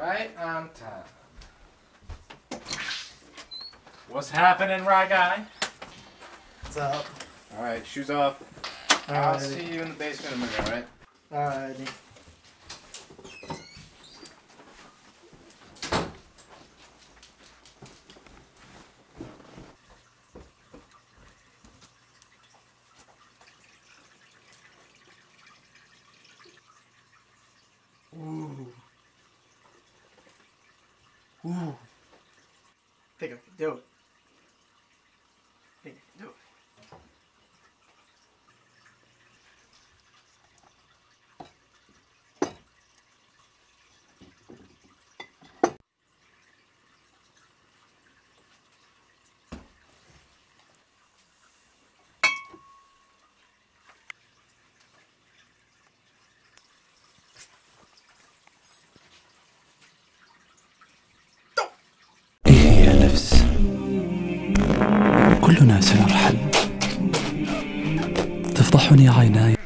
Right on time. What's happening, Rye Guy? What's up? Alright, shoes off. Alrighty. I'll see you in the basement in a minute, alright? Alrighty. Ooh. Ooh. Think I can do it. Think I can do it. كلنا سنرحل. تفضحني عيناي.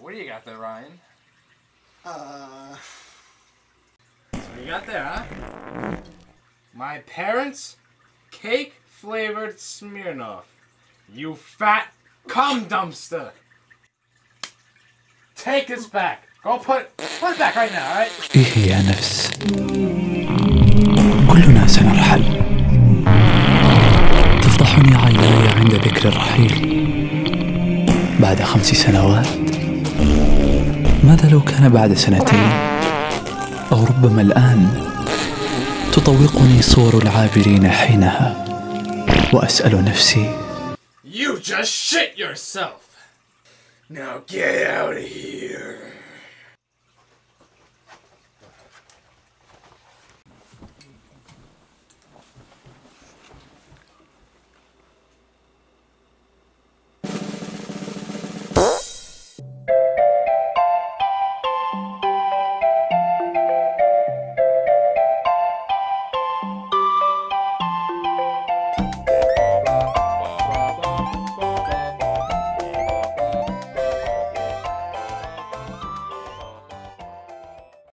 What do you got there, Ryan? What you got there, huh? My parents' cake-flavored Smirnoff. You fat cum dumpster! Take this back! Go put it back right now, alright? إيه يا نفس كلنا سنرحل تفضحني عيناي عند ذكر الرحيل بعد 5 سنوات ماذا لو كان بعد 2 سنين أو ربما الآن تطوقني صور العابرين حينها وأسأل نفسي You just shit yourself! Now get out of here!